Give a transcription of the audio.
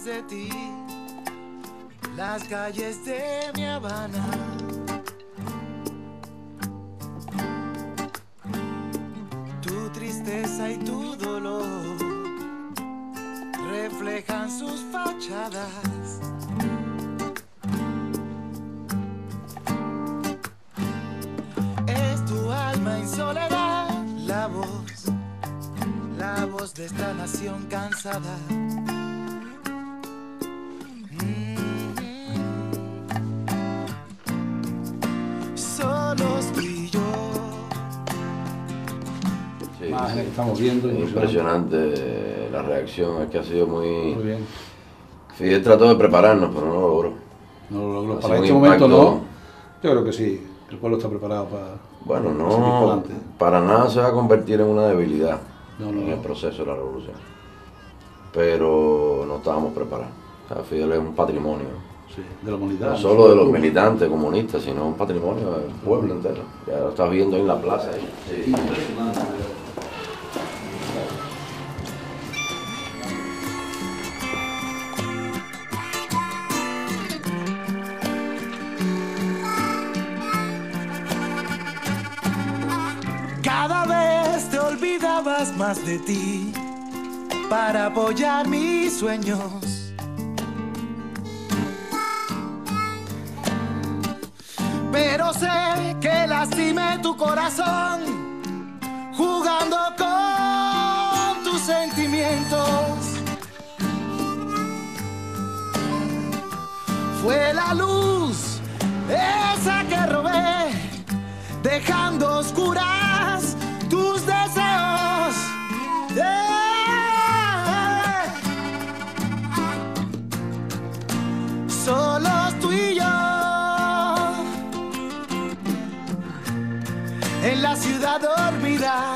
calles de ti, las calles de mi Habana. Tu tristeza y tu dolor reflejan sus fachadas. Es tu alma en soledad, la voz de esta nación cansada. Que estamos viendo. Impresionante la reacción, es que ha sido muy bien. Fidel trató de prepararnos, pero no lo logró. No lo logró. Para este momento no. Yo creo que sí, el pueblo está preparado para... Bueno, no, para nada se va a convertir en una debilidad en el proceso de la revolución. Pero no estábamos preparados. O sea, Fidel es un patrimonio. Sí, de la humanidad. No solo de los militantes comunistas, sino un patrimonio del pueblo entero. Ya lo estás viendo ahí en la plaza. Sí. Cada vez te olvidabas más de ti para apoyar mis sueños. Pero sé que lastimé tu corazón jugando con tus sentimientos. Fue la luz esa que robé, dejando oscurar tus deseos. Solos tú y yo, en la ciudad dormida.